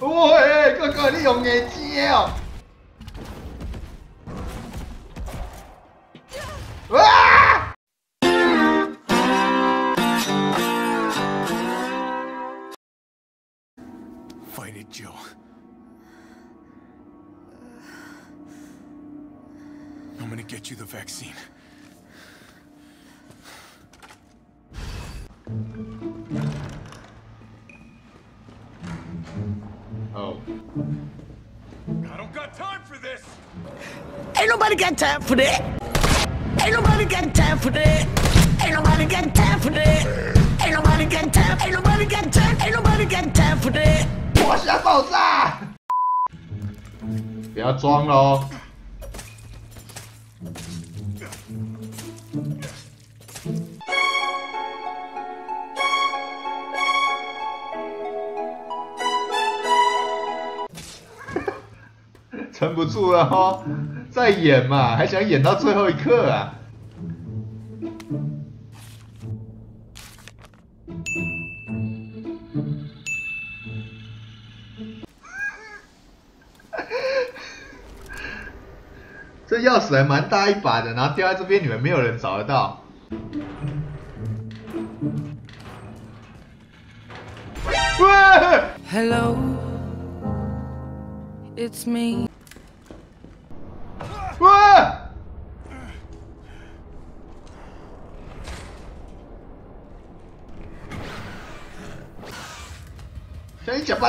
喂，哥哥，你用牙尖哦！啊！Fight it, Joe. I'm gonna get you the vaccine. Oh. I don't got time for this. Ain't nobody got time for that. Ain't nobody got time for that. Ain't nobody got time for that. Ain't nobody got time. Ain't nobody got time. Ain't nobody got time for that. 我想爆炸！不要装了哦。撑不住了哦，再演嘛，还想演到最后一刻啊！这钥匙还蛮大一把的，然后掉在这边，你们没有人找得到。Hello, it's me. 哇！谁吃巴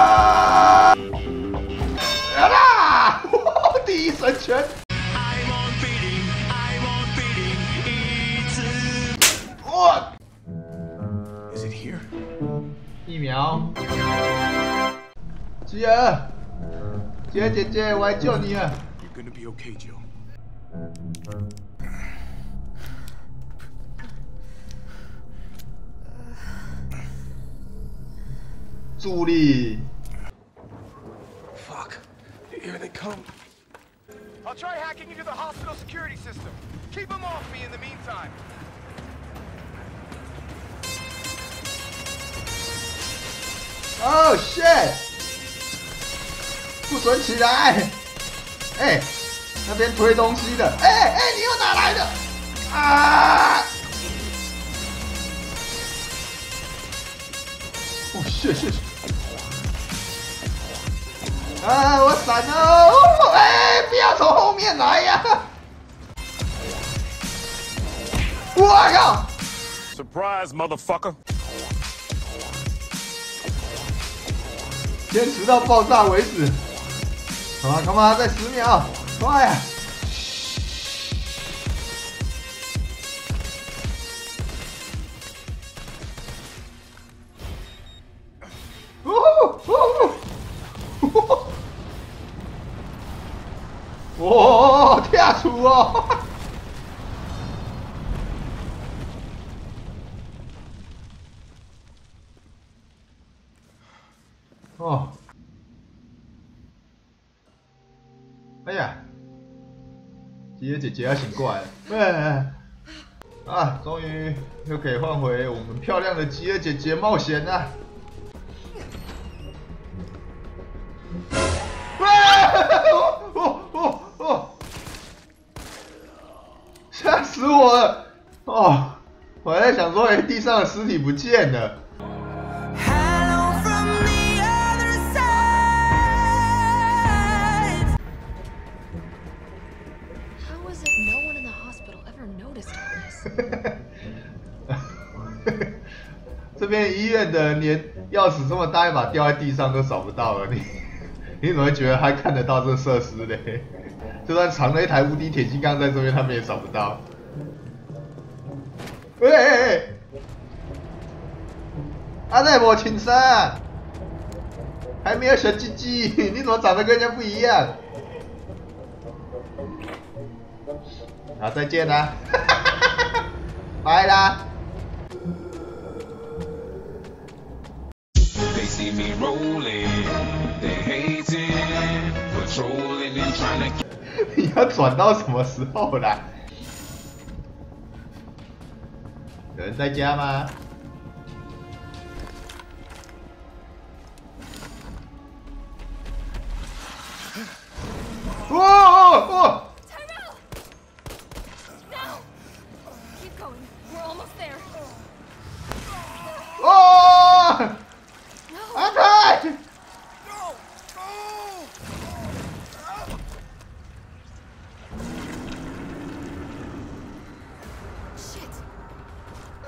第一神拳！哇！疫苗！吉儿，吉儿姐姐，我来救你了。助力 ！Fuck! Here they come. I'll try hacking into the hospital security system. Keep them off me in the meantime. Oh shit! 不准起来！哎，那边推东西的，哎哎，你又哪来的？啊！ Oh shit! Shit! 啊！我闪了！哦，哎，不要从后面来呀！我靠 ！Surprise, motherfucker！ 坚持到爆炸为止。好，干嘛？再10秒，快呀！哦！ 哦，跳出哦！哦，哎呀，吉儿姐姐要醒过来了！哎，啊，终于又可以换回我们漂亮的吉儿姐姐冒险了！哦！ 吓死我了！哦，我还在想说，哎，地上的尸体不见了。这边医院的人连钥匙这么大一把掉在地上都找不到了，你怎么会觉得还看得到这设施嘞？ 就算藏了一台无敌铁金刚在这边，他们也找不到。喂、欸欸欸！阿奈莫青山，还没有小鸡鸡，你怎么长得跟人家不一样？好，再见啦、啊！来啦！你要转到什么时候啦？有人在家吗？ 哦哦哦！哦！阿泰！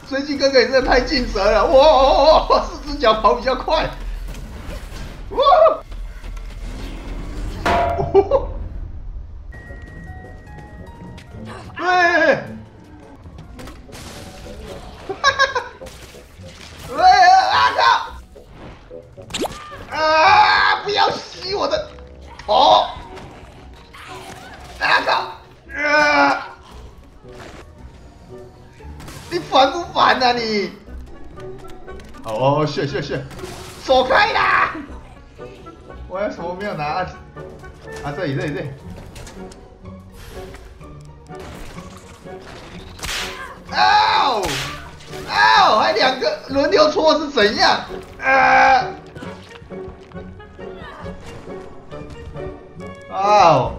追击哥哥，你真的太尽责了！哇哦哦！四只脚跑比较快。哇！ 你哦，是是是，走开啦！我有什么没有拿啊？啊，这里这里这里！哦哦，还两个轮流戳是怎样？哦，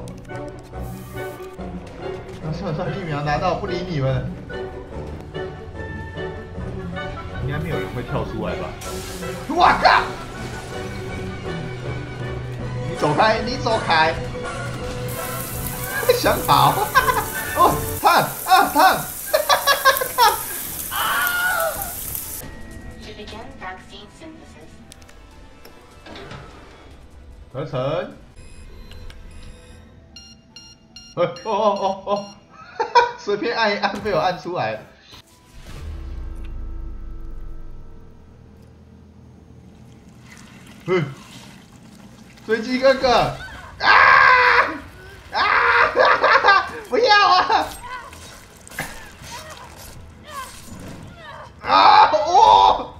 那算了算了，疫苗拿到不理你们了。 应该没有人会跳出来吧？我靠！你走开，你走开！想跑？哦，烫啊烫！烫！啊！合成。哦哦哦哦！随便按一按，被我按出来了。 嗯，追击哥哥，啊啊哈哈哈！不要啊！啊哦！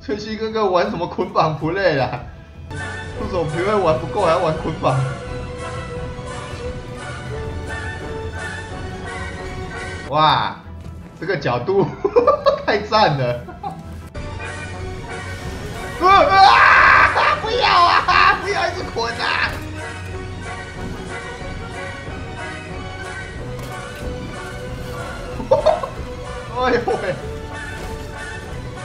追击哥哥玩什么捆绑 play 啦？不走皮位玩不够，还要玩捆绑。哇，这个角度太赞了！啊！ 不要啊！不要一直捆啊！哎呦喂！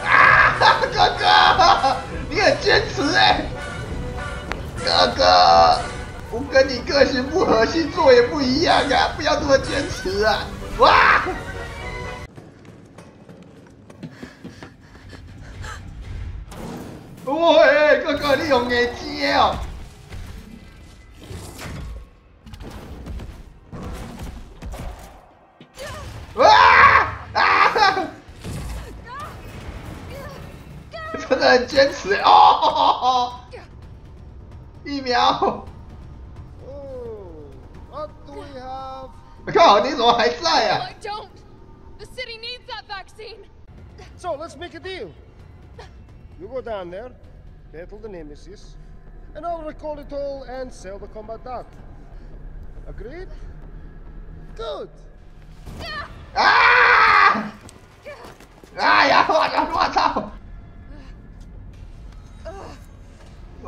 啊，哥哥，你很坚持哎、欸！哥哥，我跟你个性不合，星座也不一样啊，不要这么坚持啊！哇！ 喂，哥哥，你用眼睛哦！哇啊！真的很坚持哦！疫苗。靠，你怎么还在啊？ You go down there, battle the Nemesis, and I'll recall it all and sell the combat data. Agreed? Good! Ah! Ah!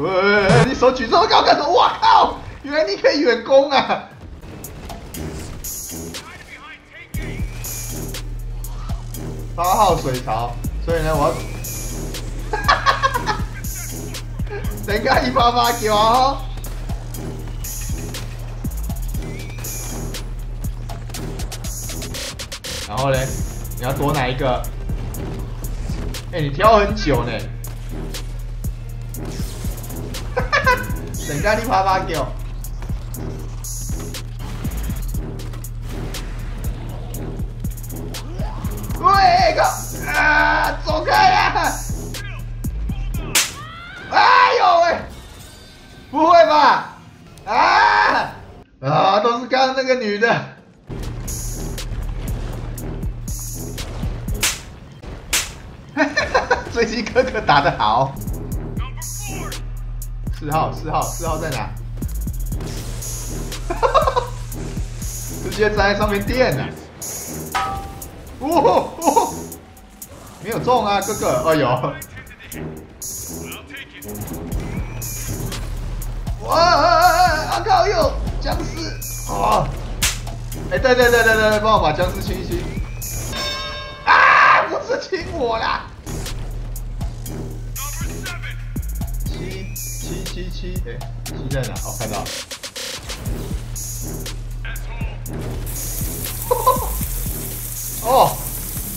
喂，你手举这么高干什么？我靠！原来你可以远攻啊！八号水槽，所以呢，我要。 人家一发发球哦！然后嘞，你要躲哪一个？哎，你挑很久呢。哈哈，人家你啪啪叫。喂，靠！啊，走开啊！哎呦喂！不会吧？啊！ 啊，都是刚刚那个女的。哈哈哈，追击哥哥打得好。4号在哪？哈哈，直接站在上面电了。哦哦，没有中啊，哥哥。哎呦。哇！啊靠右！ 僵尸哦！哎、欸，对，帮我把僵尸清一清。啊！不是清我啦！7，哎、欸，7在哪？哦，看到了。哦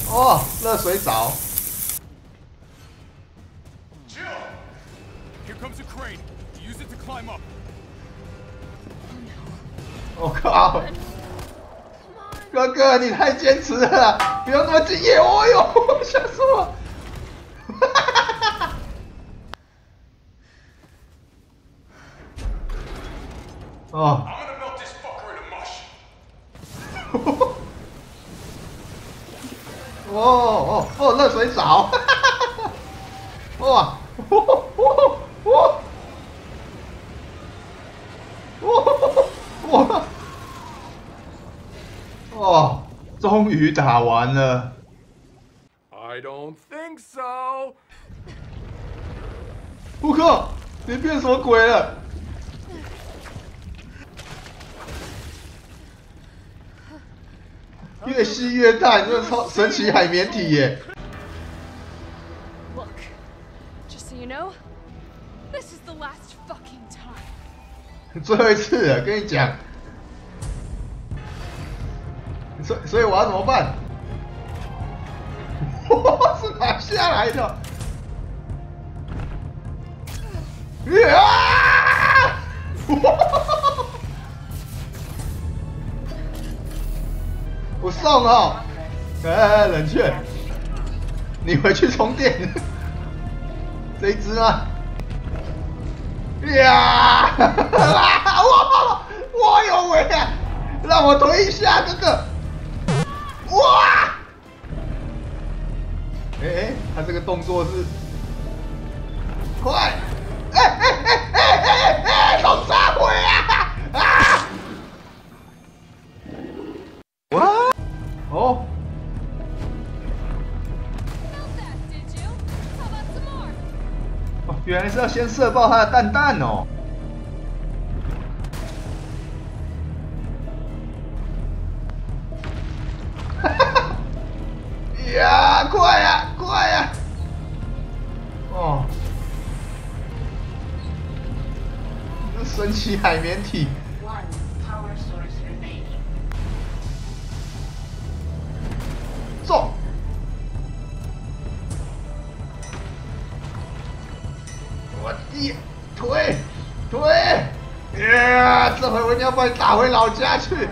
哦，热水澡。我、哦、靠！哥哥，你太坚持了，不要那么敬业！哦呦，吓死我！哈哈哈哈！哦。哦，热水澡！哈哈哈哈！哇！哇！哦，终于打完了。I don't think so。我靠，你变什么鬼了？越吸越大，你这超神奇海绵体耶！ Look, just so you know, this is the last fucking time。最后一次了，跟你讲。 所以我要怎么办？我是拿下来的。啊！我送哦，哎，冷却，你回去充电。这一只吗？呀！我有为啊！让我推一下哥哥。 哇！哎，他这个动作是快！哎，弄啥鬼啊！啊！哇！哦！哦，原来是要先射爆他的蛋蛋哦！ 呀，快呀，快呀！哦，这神奇海绵体。中！我的腿！呀，这回我一定要把你打回老家去！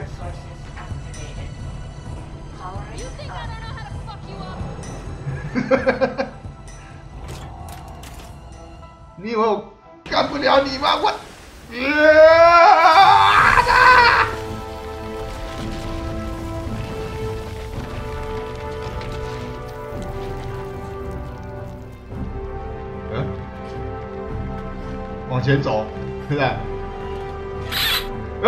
你以为我干不了你吗？我，往前走，是不是？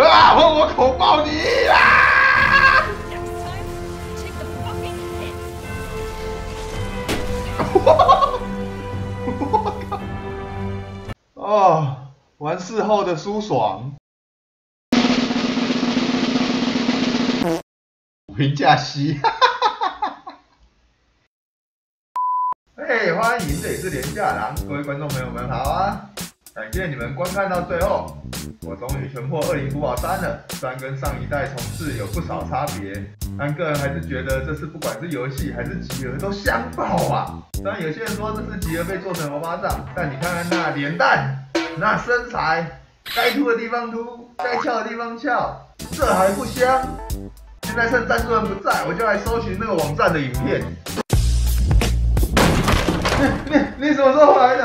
啊！我口爆你啊！ 我靠！哦，完事后的舒爽，回假期，哈哈哈！嘿，欢迎，这里是连假郎，各位观众朋友们好啊！感谢你们观看到最后，我终于全破《恶灵古堡3》了，虽然跟上一代重置有不少差别，但个人还是觉得这次不管是游戏还是集合都香爆啊！虽然有些人说这次集合被做成欧巴桑，但你看看那脸蛋、那身材，该凸的地方凸，该翘的地方翘，这还不香？现在趁赞助人不在，我就来搜寻那个网站的影片。你什么时候来的？